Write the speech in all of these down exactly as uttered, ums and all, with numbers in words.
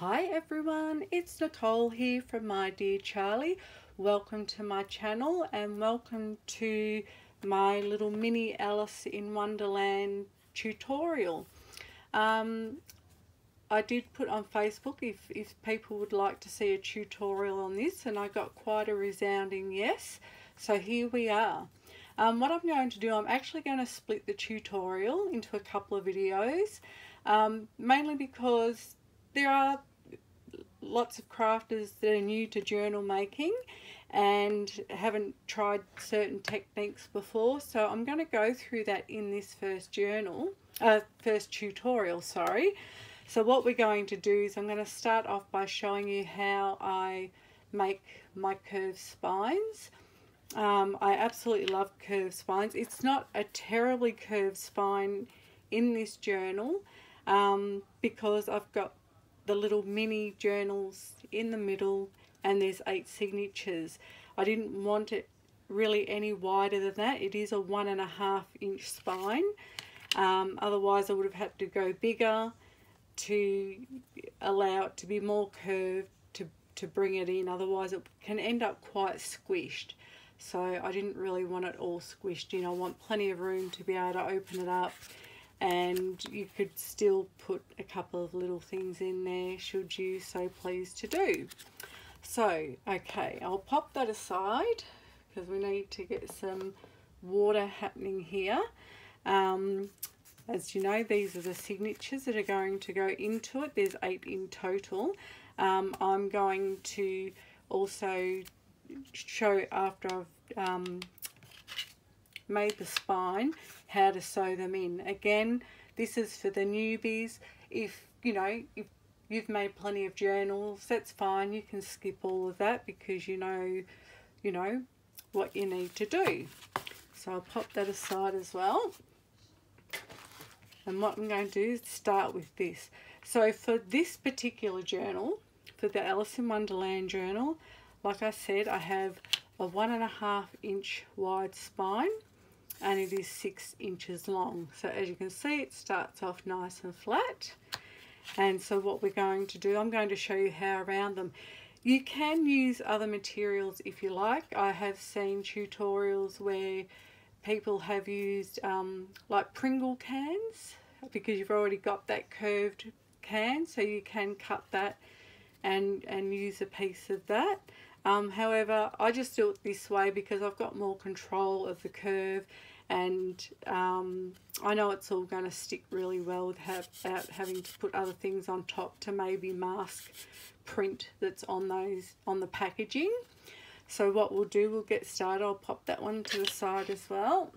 Hi everyone, it's Nicole here from My Dear Charlie. Welcome to my channel and welcome to my little mini Alice in Wonderland tutorial. Um, I did put on Facebook if, if people would like to see a tutorial on this, and I got quite a resounding yes, so here we are. Um, what I'm going to do, I'm actually going to split the tutorial into a couple of videos, um, mainly because there are lots of crafters that are new to journal making and haven't tried certain techniques before, so I'm going to go through that in this first journal, uh, first tutorial, sorry. So what we're going to do is I'm going to start off by showing you how I make my curved spines. Um, I absolutely love curved spines. It's not a terribly curved spine in this journal um, because I've got the little mini journals in the middle and there's eight signatures. I didn't want it really any wider than that. It is a one and a half inch spine, um, otherwise I would have had to go bigger to allow it to be more curved to, to bring it in, otherwise it can end up quite squished. So I didn't really want it all squished in. I want plenty of room to be able to open it up, and you could still put a couple of little things in there should you so please to do. So, okay, I'll pop that aside because we need to get some water happening here. Um, as you know, these are the signatures that are going to go into it. There's eight in total. Um, I'm going to also show, after I've um, made the spine, how to sew them in. Again, this is for the newbies. If you know, if you've made plenty of journals, that's fine, you can skip all of that because you know you know what you need to do. So I'll pop that aside as well, and what I'm going to do is start with this. So for this particular journal, for the Alice in Wonderland journal, like I said, I have a one and a half inch wide spine, and it is six inches long. So as you can see, it starts off nice and flat. And so what we're going to do, I'm going to show you how around them. You can use other materials if you like. I have seen tutorials where people have used um, like Pringle cans, because you've already got that curved can, so you can cut that and, and use a piece of that. Um, however, I just do it this way because I've got more control of the curve, and um, I know it's all going to stick really well without having to put other things on top to maybe mask print that's on those on the packaging. So what we'll do, we'll get started. I'll pop that one to the side as well,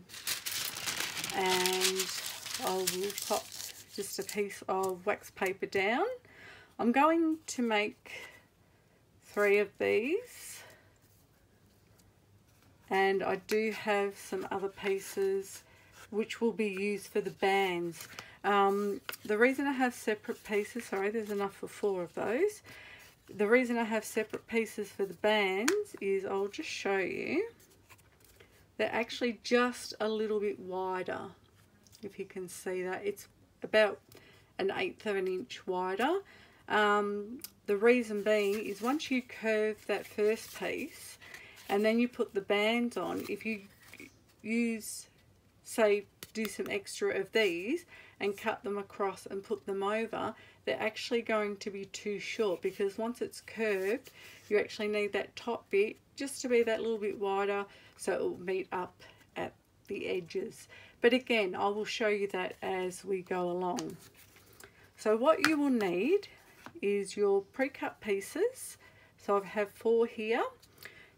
and I will pop just a piece of wax paper down. I'm going to make three of these, and I do have some other pieces which will be used for the bands. Um, the reason I have separate pieces, sorry, there's enough for four of those. The reason I have separate pieces for the bands is, I'll just show you, they're actually just a little bit wider. If you can see that, it's about an eighth of an inch wider. Um, the reason being is, once you curve that first piece and then you put the bands on, if you use, say, do some extra of these and cut them across and put them over, they're actually going to be too short, because once it's curved, you actually need that top bit just to be that little bit wider so it will meet up at the edges. But again, I will show you that as we go along. So what you will need is your pre-cut pieces. So I have four here.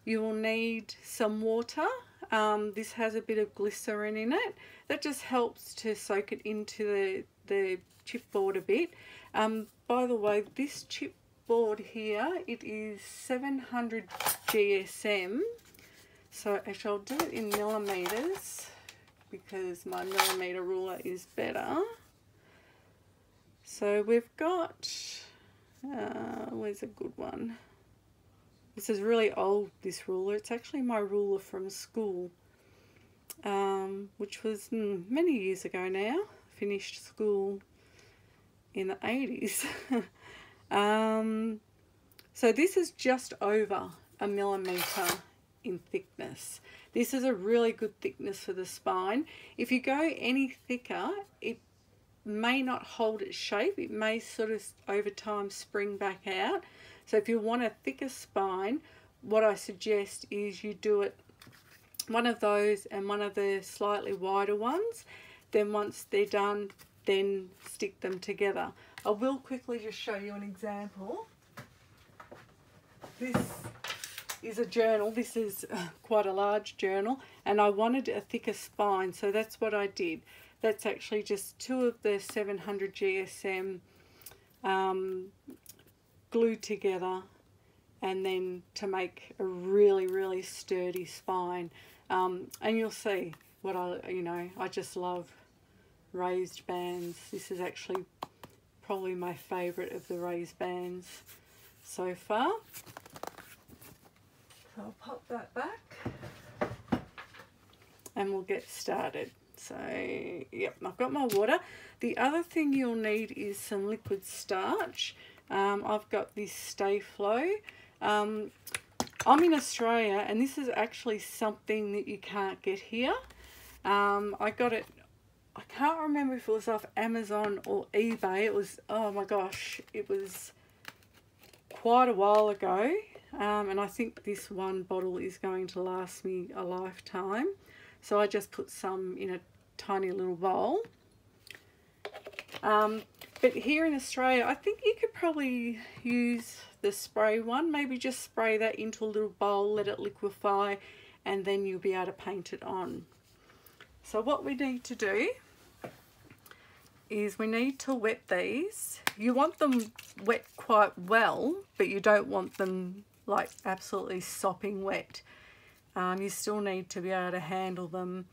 You will need some water. Um, this has a bit of glycerin in it. That just helps to soak it into the, the chipboard a bit. Um, by the way, this chipboard here, it is seven hundred G S M. So actually I'll do it in millimetres because my millimetre ruler is better. So we've got, Uh, where's a good one? This is really old, this ruler. It's actually my ruler from school, um, which was mm, many years ago now. Finished school in the eighties. Um, so this is just over a millimeter in thickness. This is a really good thickness for the spine. If you go any thicker, it may not hold its shape. It may sort of over time spring back out. So if you want a thicker spine, what I suggest is you do it one of those and one of the slightly wider ones. Then once they're done, then stick them together. I will quickly just show you an example. This is a journal. This is quite a large journal, and I wanted a thicker spine, so that's what I did. That's actually just two of the seven hundred G S M um, glued together, and then to make a really, really sturdy spine. Um, and you'll see what I, you know, I just love raised bands. This is actually probably my favourite of the raised bands so far. So I'll pop that back and we'll get started. So, yep, I've got my water. The other thing you'll need is some liquid starch. Um, I've got this Stay Flow. Um, I'm in Australia, and this is actually something that you can't get here. Um, I got it, I can't remember if it was off Amazon or eBay. It was, oh my gosh, it was quite a while ago. Um, and I think this one bottle is going to last me a lifetime. So I just put some in a tiny little bowl. Um, but here in Australia, I think you could probably use the spray one. Maybe just spray that into a little bowl, let it liquefy, and then you'll be able to paint it on. So what we need to do is we need to wet these. You want them wet quite well, but you don't want them like absolutely sopping wet. Um, you still need to be able to handle them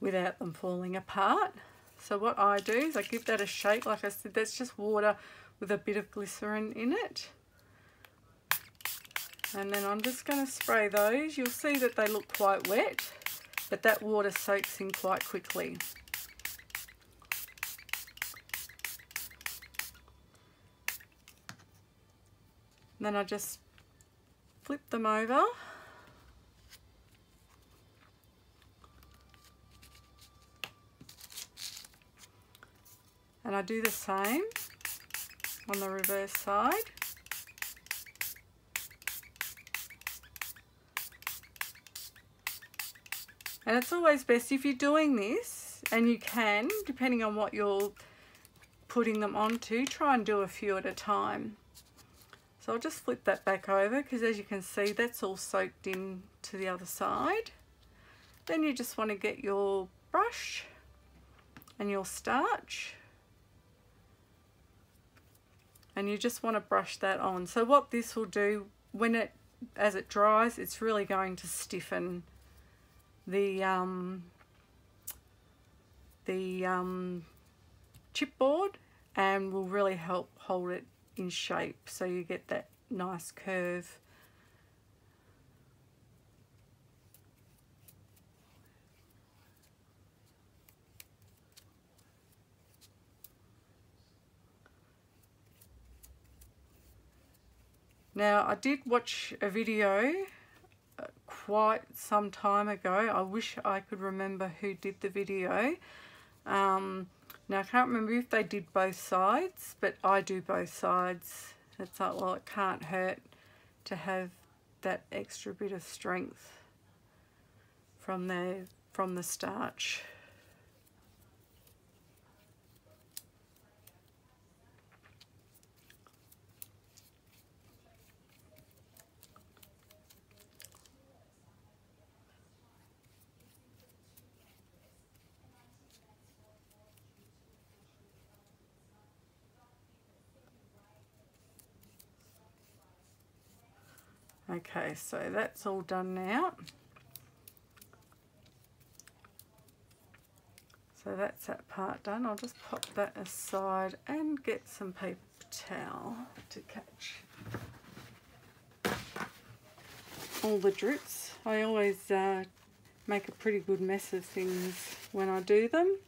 without them falling apart. So what I do is I give that a shake. Like I said, that's just water with a bit of glycerin in it. And then I'm just going to spray those. You'll see that they look quite wet, but that water soaks in quite quickly. And then I just flip them over. And I do the same on the reverse side. And it's always best if you're doing this, and you can, depending on what you're putting them onto, try and do a few at a time. So I'll just flip that back over, because as you can see, that's all soaked in to the other side. Then you just want to get your brush and your starch, and you just want to brush that on. So what this will do, when it, as it dries, it's really going to stiffen the um, the um, chipboard, and will really help hold it in shape, so you get that nice curve. Now, I did watch a video quite some time ago. I wish I could remember who did the video. Um, now, I can't remember if they did both sides, but I do both sides. It's like, well, it can't hurt to have that extra bit of strength from the, from the starch. Okay, so that's all done now. So that's that part done. I'll just pop that aside and get some paper towel to catch all the drips. I always uh, make a pretty good mess of things when I do them.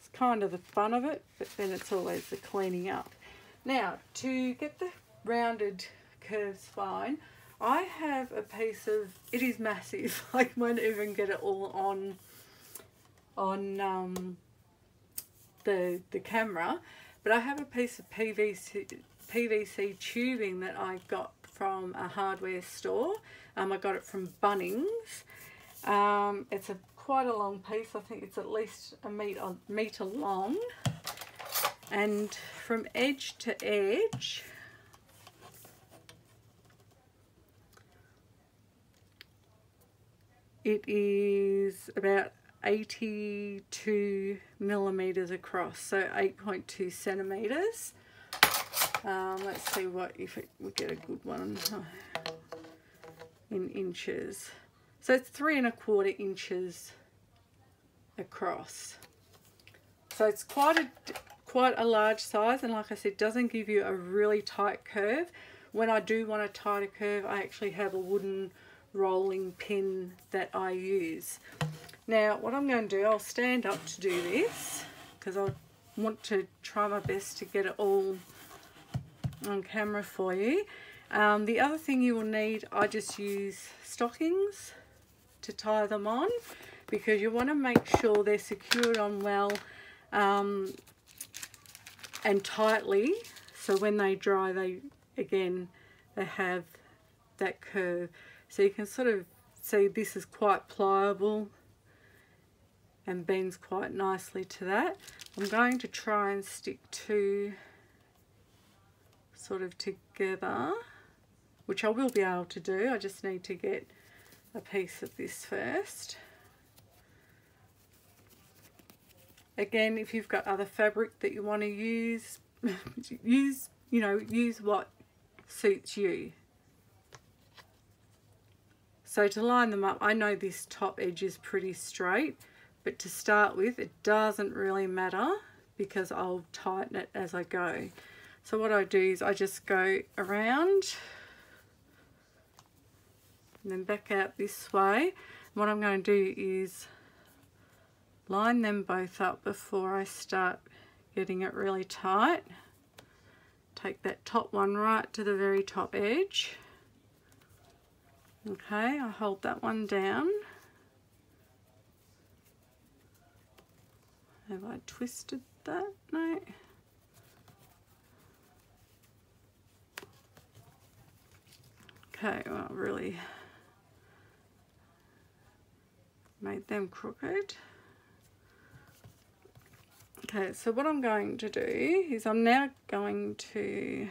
It's kind of the fun of it, but then it's always the cleaning up. Now, to get the rounded curves fine, I have a piece of, it is massive, I won't even get it all on on um, the the camera, but I have a piece of P V C P V C tubing that I got from a hardware store. Um, I got it from Bunnings. Um, it's a quite a long piece. I think it's at least a meter meter long, and from edge to edge, it is about eighty-two millimeters across, so eight point two centimeters. Um, let's see what if it, we get a good one in inches. So it's three and a quarter inches across. So it's quite a quite a large size, and like I said, doesn't give you a really tight curve. When I do want a tighter curve, I actually have a wooden rolling pin that I use. Now what I'm going to do, I'll stand up to do this because I want to try my best to get it all on camera for you. Um, the other thing you will need, I just use stockings to tie them on because you want to make sure they're secured on well um, and tightly, so when they dry, they again they have that curve. So you can sort of see this is quite pliable and bends quite nicely to that. I'm going to try and stick two sort of together, which I will be able to do. I just need to get a piece of this first. Again, if you've got other fabric that you want to use, use, you know, use what suits you. So to line them up, I know this top edge is pretty straight, but to start with, it doesn't really matter because I'll tighten it as I go. So what I do is I just go around and then back out this way. And what I'm going to do is line them both up before I start getting it really tight. Take that top one right to the very top edge. Okay, I'll hold that one down. Have I twisted that? No. Okay, well, really made them crooked. Okay, so what I'm going to do is I'm now going to,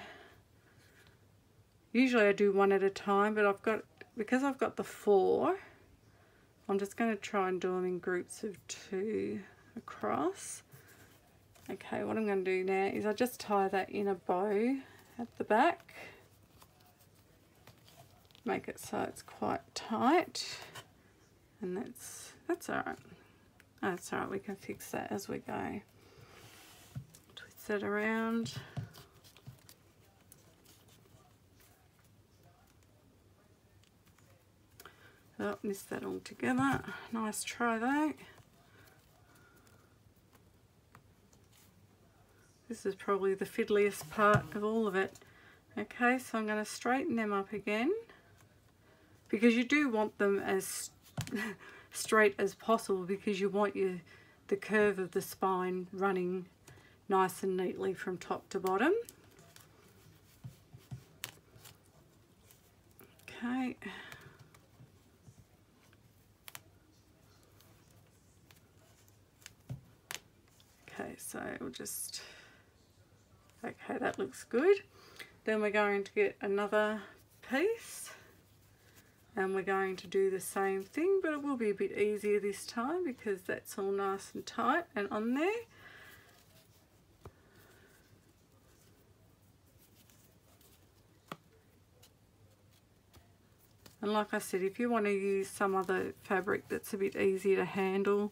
usually I do one at a time, but I've got, because I've got the four, I'm just going to try and do them in groups of two across. Okay, what I'm going to do now is I just tie that in a bow at the back, make it so it's quite tight, and that's that's all right. That's all right, we can fix that as we go. Twist that around. Oh, missed that all together. Nice try though. This is probably the fiddliest part of all of it. Okay, so I'm going to straighten them up again because you do want them as straight as possible because you want your, the curve of the spine running nice and neatly from top to bottom. Okay. Okay, so we'll just, okay, that looks good. Then we're going to get another piece and we're going to do the same thing, but it will be a bit easier this time because that's all nice and tight and on there. And like I said, if you want to use some other fabric that's a bit easier to handle,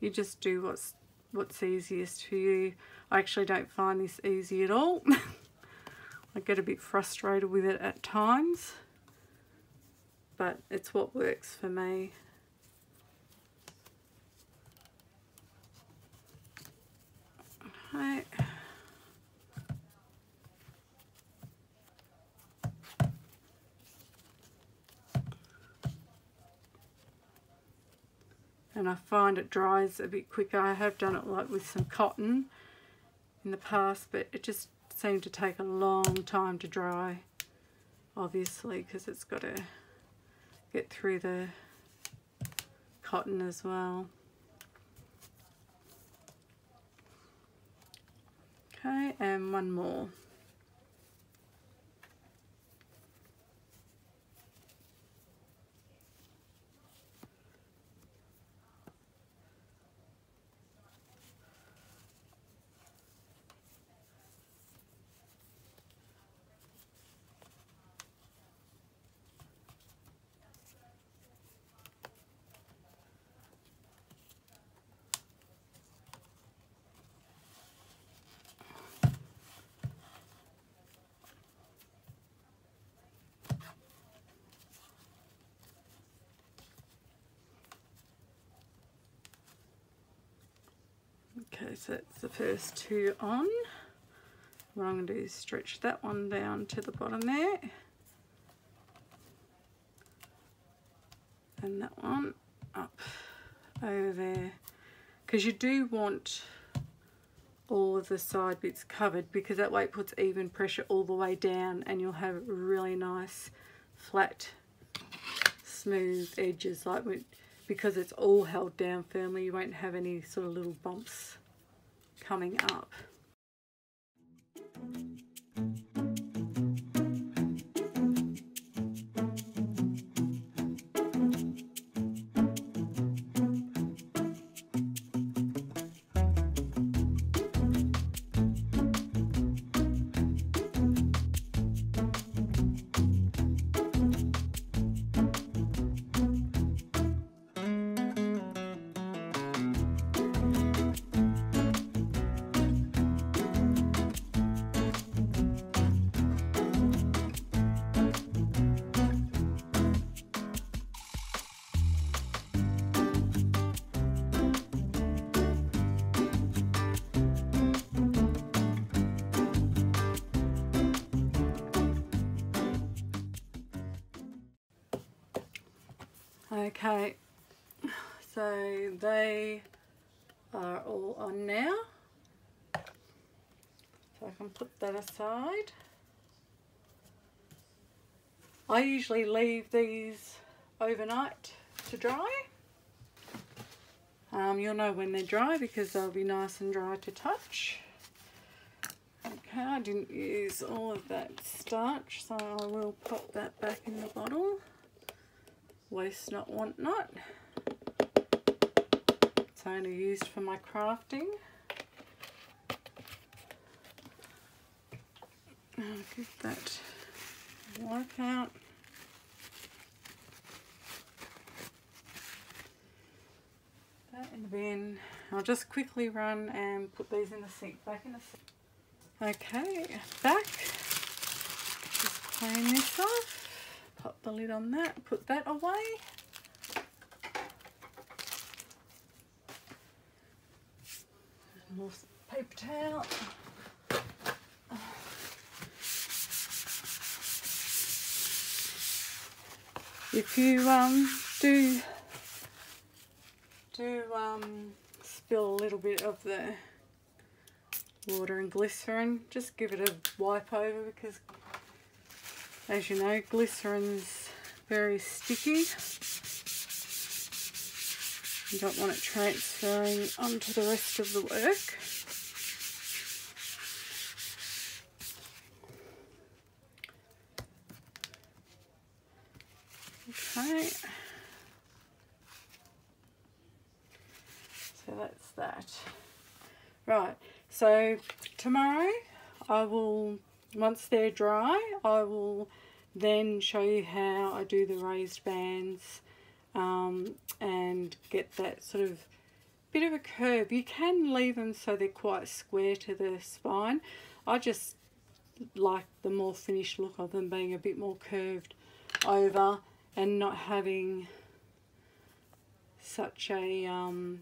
you just do what's what's easiest for you. I actually don't find this easy at all. I get a bit frustrated with it at times, but it's what works for me. height. And I find it dries a bit quicker. I have done it like with some cotton in the past, but it just seemed to take a long time to dry, obviously, because it's got to get through the cotton as well. Okay, and one more. Okay, so that's the first two on. What I'm going to do is stretch that one down to the bottom there. And that one up over there. Because you do want all of the side bits covered, because that way it puts even pressure all the way down and you'll have really nice flat smooth edges, like with, because it's all held down firmly, you won't have any sort of little bumps coming up. Okay, so they are all on now, so I can put that aside. I usually leave these overnight to dry. Um, you'll know when they're dry because they'll be nice and dry to touch. Okay, I didn't use all of that starch, so I will pop that back in the bottle. Waste not, want not. It's only used for my crafting. I'll give that a wipe out. That in the bin. I'll just quickly run and put these in the sink. Back in the sink. Okay, back. Just clean this off. Pop the lid on that, put that away. More paper towel. If you um, do, do um, spill a little bit of the water and glycerin, just give it a wipe over, because as you know, glycerin's very sticky. You don't want it transferring onto the rest of the work. Okay. So that's that. Right, so tomorrow I will, once they're dry, I will then show you how I do the raised bands um, and get that sort of bit of a curve. You can leave them so they're quite square to the spine. I just like the more finished look of them being a bit more curved over and not having such a um,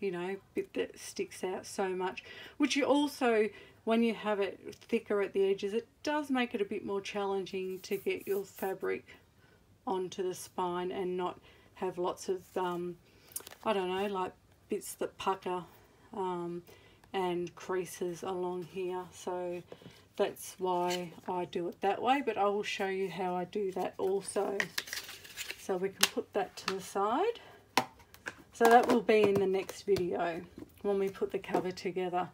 you know, bit that sticks out so much, which you also, when you have it thicker at the edges, it does make it a bit more challenging to get your fabric onto the spine and not have lots of, um, I don't know, like bits that pucker um, and creases along here. So that's why I do it that way, but I will show you how I do that also. So we can put that to the side. So that will be in the next video when we put the cover together.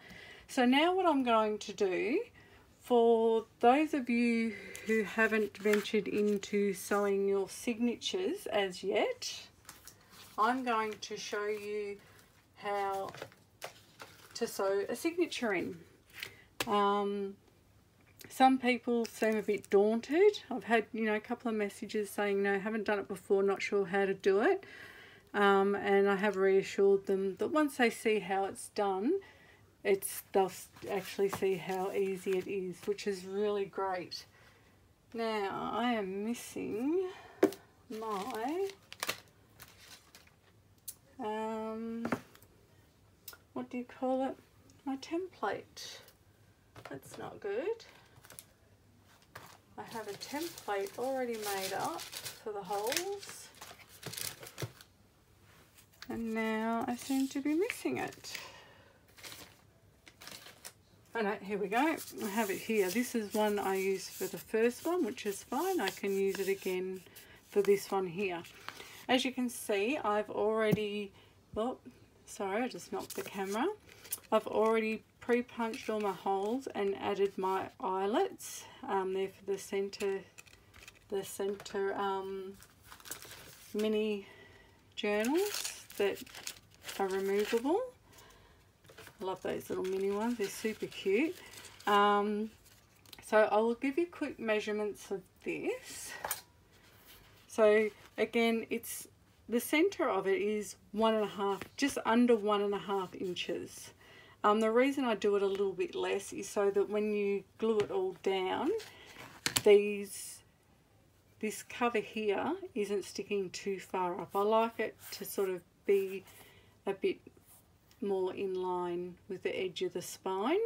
So now what I'm going to do, for those of you who haven't ventured into sewing your signatures as yet, I'm going to show you how to sew a signature in. Um, some people seem a bit daunted. I've had, you know, a couple of messages saying, no, I haven't done it before, not sure how to do it. Um, and I have reassured them that once they see how it's done, it's they'll actually see how easy it is, which is really great. Now, I am missing my, um, what do you call it? My template. That's not good. I have a template already made up for the holes. And now I seem to be missing it. Oh no, here we go. I have it here. This is one I used for the first one, which is fine. I can use it again for this one here. As you can see, I've already, well, sorry, I just knocked the camera. I've already pre-punched all my holes and added my eyelets. Um, they're for the center, the center um, mini journals that are removable. I love those little mini ones, they're super cute. Um, so I will give you quick measurements of this. So again, it's the center of it is one and a half, just under one and a half inches. Um, the reason I do it a little bit less is so that when you glue it all down, these this cover here isn't sticking too far up. I like it to sort of be a bit more in line with the edge of the spine.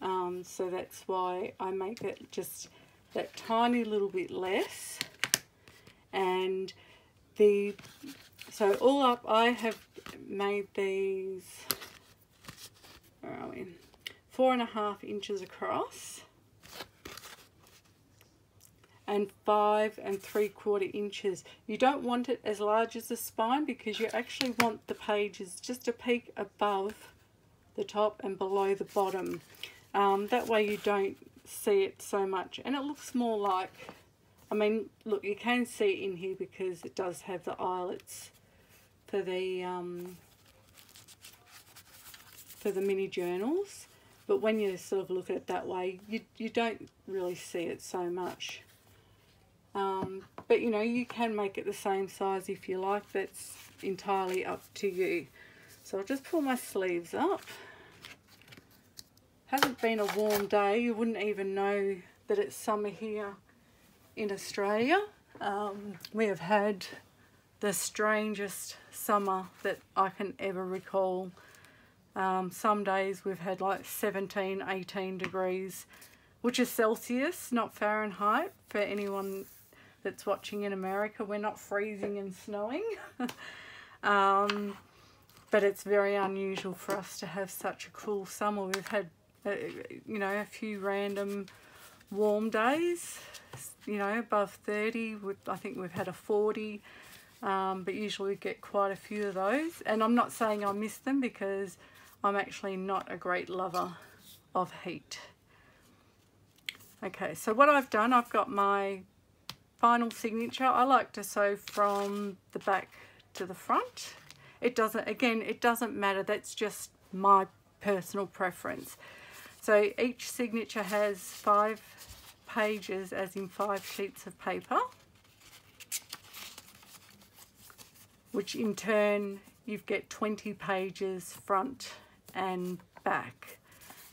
Um, so that's why I make it just that tiny little bit less. And the, so all up I have made these, where are we? Four and a half inches across. And five and three quarter inches. You don't want it as large as the spine because you actually want the pages just a peak above the top and below the bottom. Um, that way you don't see it so much. And it looks more like, I mean, look, you can see it in here because it does have the eyelets for the, um, for the mini journals. But when you sort of look at it that way, you, you don't really see it so much. Um, but you know, you can make it the same size if you like, that's entirely up to you. So I'll just pull my sleeves up. Hasn't been a warm day, you wouldn't even know that it's summer here in Australia. Um, we have had the strangest summer that I can ever recall. Um, some days we've had like seventeen, eighteen degrees, which is Celsius, not Fahrenheit, for anyone that's watching in America. We're not freezing and snowing. um, but it's very unusual for us to have such a cool summer. We've had, uh, you know, a few random warm days, you know, above thirty. I think we've had a forty, um, but usually we get quite a few of those. And I'm not saying I miss them because I'm actually not a great lover of heat. Okay, so what I've done, I've got my final signature. I like to sew from the back to the front. It doesn't, again, it doesn't matter. That's just my personal preference. So each signature has five pages, as in five sheets of paper, which in turn you get twenty pages front and back,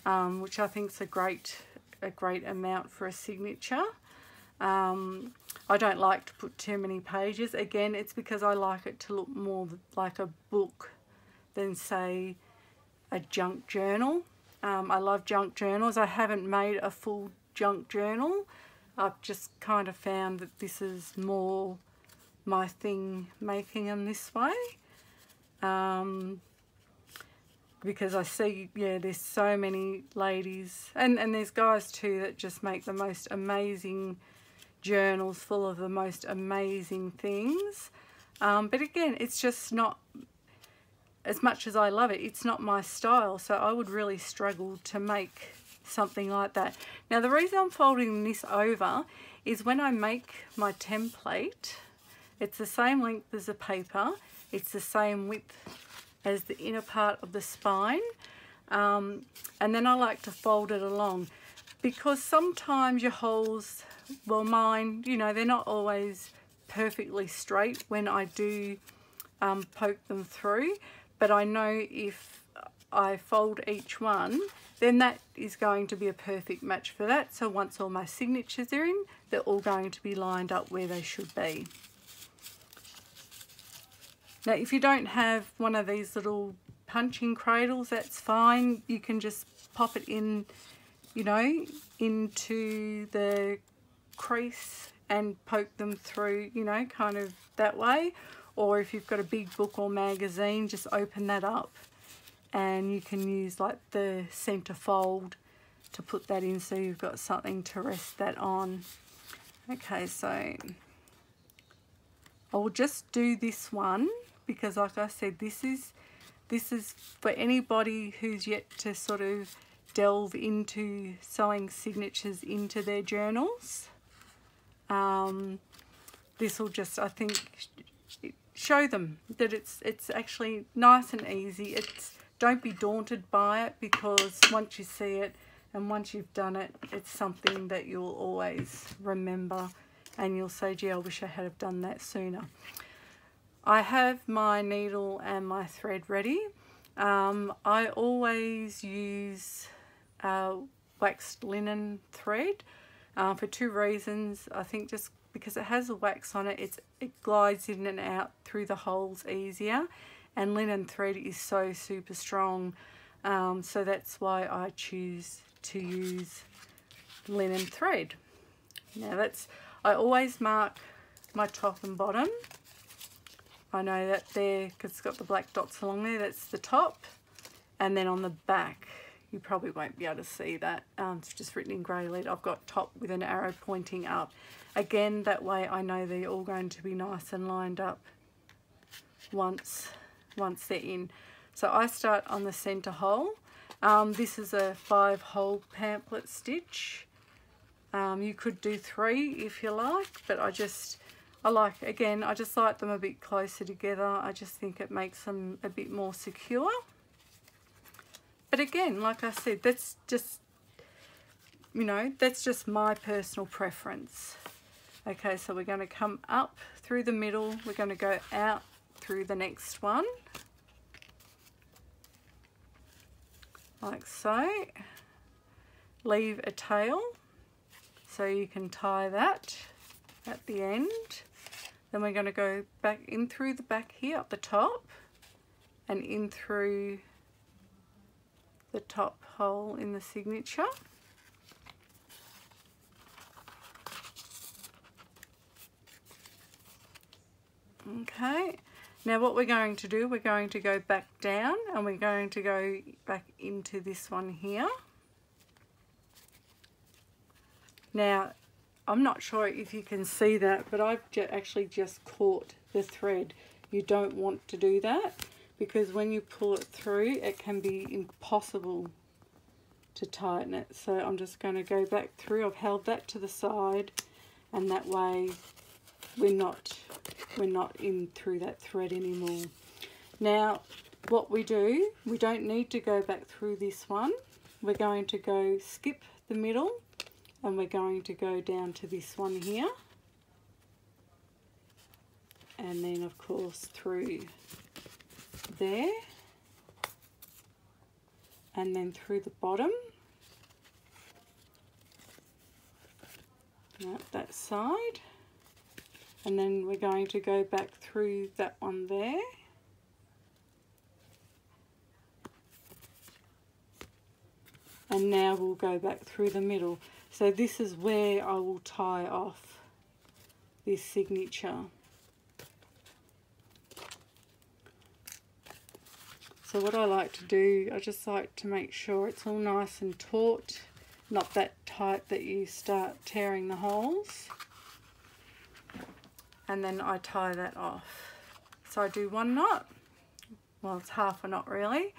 um, which I think is a great... a great amount for a signature. Um, I don't like to put too many pages. Again, it's because I like it to look more like a book than say a junk journal. Um, I love junk journals. I haven't made a full junk journal. I've just kind of found that this is more my thing, making them this way. Um, because I see, yeah, there's so many ladies, and, and there's guys too, that just make the most amazing journals full of the most amazing things. Um, but again, it's just not, as much as I love it, it's not my style, so I would really struggle to make something like that. Now the reason I'm folding this over is when I make my template, it's the same length as the paper, it's the same width as the inner part of the spine, um, and then I like to fold it along, because sometimes your holes, well mine, you know, they're not always perfectly straight when I do um, poke them through, but I know if I fold each one, then that is going to be a perfect match for that. So once all my signatures are in, they're all going to be lined up where they should be. Now if you don't have one of these little punching cradles, that's fine. You can just pop it in, you know, into the crease and poke them through, you know, kind of that way. Or if you've got a big book or magazine, just open that up and you can use like the centre fold to put that in, so you've got something to rest that on. Okay, so I'll just do this one, because like I said, this is this is for anybody who's yet to sort of delve into sewing signatures into their journals. Um, this will just, I think, show them that it's it's actually nice and easy. It's don't be daunted by it, because once you see it and once you've done it, it's something that you'll always remember, and you'll say, gee, I wish I had have done that sooner. I have my needle and my thread ready. Um, I always use uh, waxed linen thread uh, for two reasons. I think just because it has the wax on it, it's, it glides in and out through the holes easier. And linen thread is so super strong, um, so that's why I choose to use linen thread. Now that's, I always mark my top and bottom. I know that there, because it's got the black dots along there, that's the top. And then on the back, you probably won't be able to see that, um, it's just written in grey lead. I've got top with an arrow pointing up. Again, that way I know they're all going to be nice and lined up once once they're in. So I start on the center hole. Um, this is a five hole pamphlet stitch. Um, you could do three if you like, but I just I like again I just like them a bit closer together. I just think it makes them a bit more secure. But again, like I said, that's just, you know, that's just my personal preference. Okay, so we're going to come up through the middle, we're going to go out through the next one, like so. Leave a tail, so you can tie that at the end. Then we're going to go back in through the back here at the top, and in through the top hole in the signature. Okay, now what we're going to do, we're going to go back down and we're going to go back into this one here. Now I'm not sure if you can see that, but I've actually just caught the thread. You don't want to do that, because when you pull it through, it can be impossible to tighten it. So I'm just going to go back through. I've held that to the side, and that way we're not we're not in through that thread anymore. Now what we do, we don't need to go back through this one. We're going to go skip the middle, and we're going to go down to this one here, and then of course through there, and then through the bottom, up that side, and then we're going to go back through that one there, and now we'll go back through the middle. So this is where I will tie off this signature. So what I like to do, I just like to make sure it's all nice and taut, not that tight that you start tearing the holes. And then I tie that off. So I do one knot, well it's half a knot really,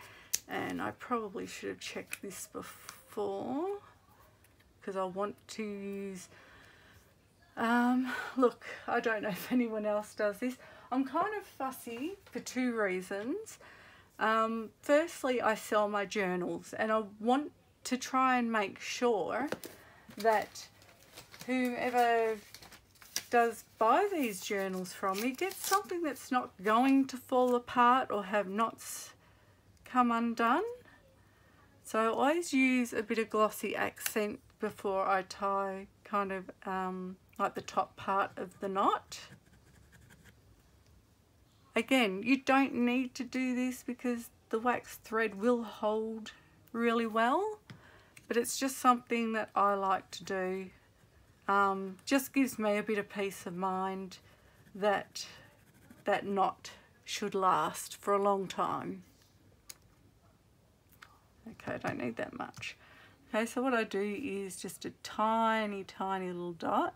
and I probably should have checked this before because I want to use, um, look, I don't know if anyone else does this. I'm kind of fussy for two reasons. Um, firstly, I sell my journals and I want to try and make sure that whoever does buy these journals from me gets something that's not going to fall apart or have knots come undone. So I always use a bit of glossy accent before I tie kind of um, like the top part of the knot. Again, you don't need to do this because the wax thread will hold really well, but it's just something that I like to do. Um, just gives me a bit of peace of mind that that knot should last for a long time. Okay, I don't need that much. Okay, so what I do is just a tiny, tiny little dot.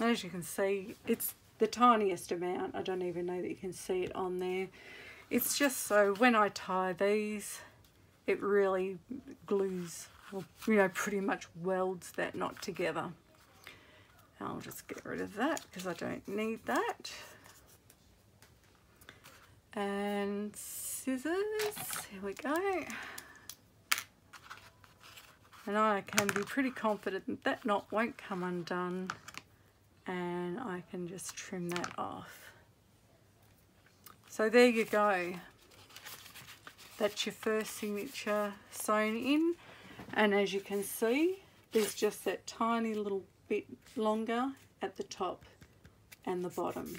As you can see, it's the tiniest amount. I don't even know that you can see it on there. It's just so when I tie these, it really glues, or, you know, pretty much welds that knot together. I'll just get rid of that because I don't need that. And scissors, here we go. And I can be pretty confident that that knot won't come undone. And I can just trim that off. So there you go. That's your first signature sewn in. And as you can see, there's just that tiny little bit longer at the top and the bottom.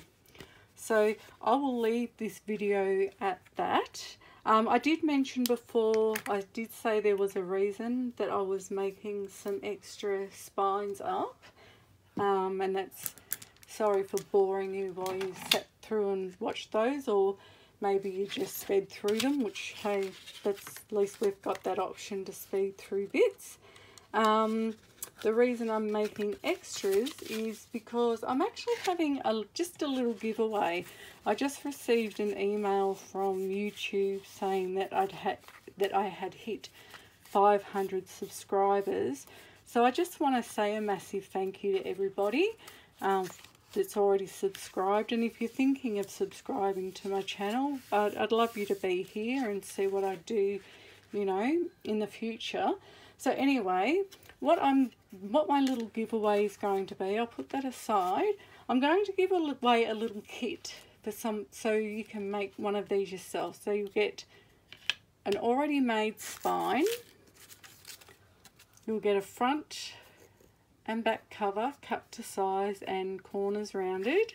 So I will leave this video at that. Um, I did mention before, I did say there was a reason that I was making some extra spines up. Um, and that's, sorry for boring you while you sat through and watched those, or maybe you just sped through them, which, hey, that's, at least we've got that option to speed through bits. Um, the reason I'm making extras is because I'm actually having a, just a little giveaway. I just received an email from YouTube saying that, I'd had, that I had hit five hundred subscribers. So I just want to say a massive thank you to everybody um, that's already subscribed. And if you're thinking of subscribing to my channel, I'd, I'd love you to be here and see what I do, you know, in the future. So anyway, what I'm, what my little giveaway is going to be, I'll put that aside. I'm going to give away a little kit for some, so you can make one of these yourself. So you'll get an already made spine. You'll get a front and back cover cut to size and corners rounded.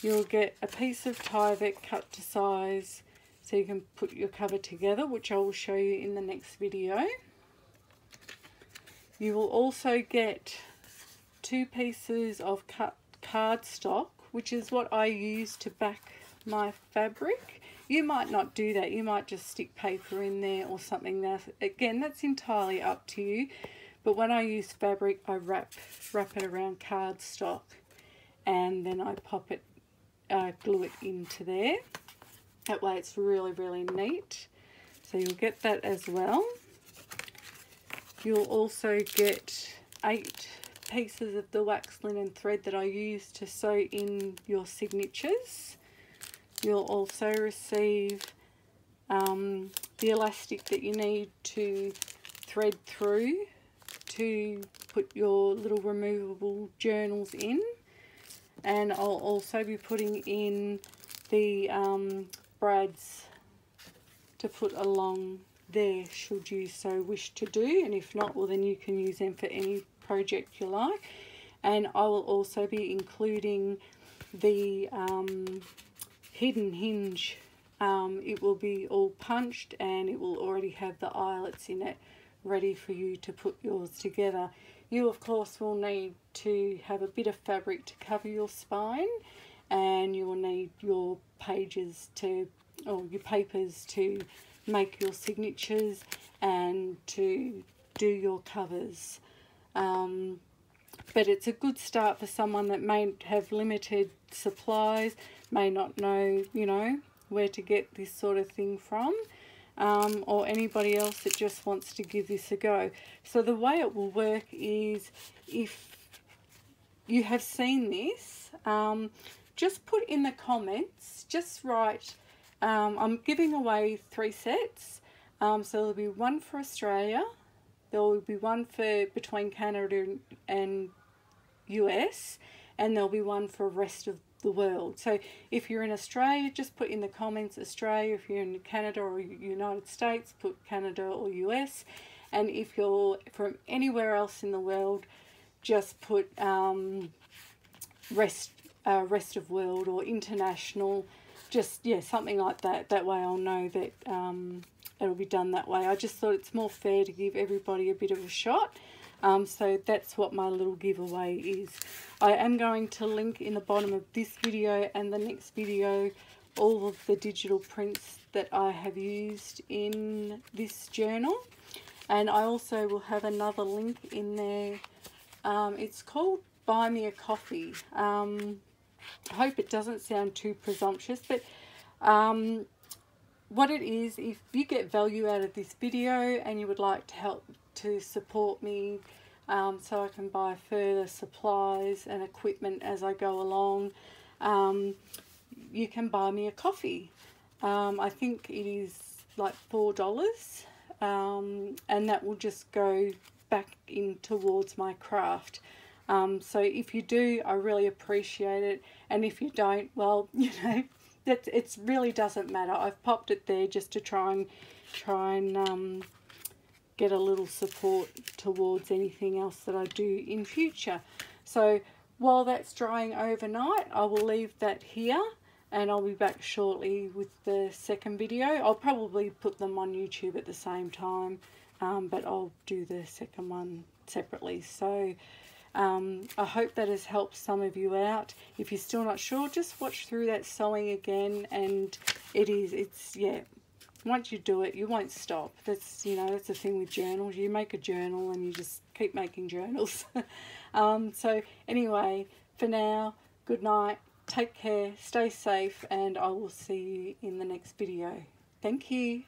You'll get a piece of Tyvek cut to size so you can put your cover together, which I will show you in the next video. You will also get two pieces of cut cardstock, which is what I use to back my fabric. You might not do that, you might just stick paper in there or something. That, again, that's entirely up to you. But when I use fabric, I wrap wrap it around cardstock and then I pop it, uh, glue it into there. That way it's really, really neat. So you'll get that as well. You'll also get eight pieces of the wax linen thread that I use to sew in your signatures. You'll also receive um, the elastic that you need to thread through to put your little removable journals in. And I'll also be putting in the um, brads to put along there should you so wish to do. And if not, well then you can use them for any project you like. And I will also be including the um, hidden hinge um, it will be all punched and it will already have the eyelets in it ready for you to put yours together. You of course will need to have a bit of fabric to cover your spine, and you will need your pages to, or your papers to make your signatures and to do your covers. Um, but it's a good start for someone that may have limited supplies, may not know, you know, where to get this sort of thing from, um, or anybody else that just wants to give this a go. So the way it will work is, if you have seen this, um, just put in the comments, just write, um, I'm giving away three sets, um, so there'll be one for Australia, there will be one for between Canada and U S, and there'll be one for the rest of the world. So if you're in Australia, just put in the comments Australia. If you're in Canada or United States, put Canada or U S, and if you're from anywhere else in the world, just put um, rest uh, rest of world or international, just yeah, something like that. That way I'll know that um, it'll be done that way. I just thought it's more fair to give everybody a bit of a shot. Um, so that's what my little giveaway is. I am going to link in the bottom of this video and the next video all of the digital prints that I have used in this journal. And I also will have another link in there. Um, it's called Buy Me A Coffee. Um, I hope it doesn't sound too presumptuous, but um, what it is, if you get value out of this video and you would like to help to support me um, so I can buy further supplies and equipment as I go along, um, you can buy me a coffee. Um, I think it is like four dollars, um, and that will just go back in towards my craft. Um, so if you do, I really appreciate it, and if you don't, well, you know, that it really doesn't matter. I've popped it there just to try and try and um, get a little support towards anything else that I do in future. So while that's drying overnight, I will leave that here, and I'll be back shortly with the second video. I'll probably put them on YouTube at the same time, um, but I'll do the second one separately. So um, I hope that has helped some of you out. If you're still not sure, just watch through that sewing again, and it is, it's, yeah, once you do it, you won't stop. That's, you know, that's the thing with journals. You make a journal and you just keep making journals. um, so anyway, for now, good night, take care, stay safe, and I will see you in the next video. Thank you.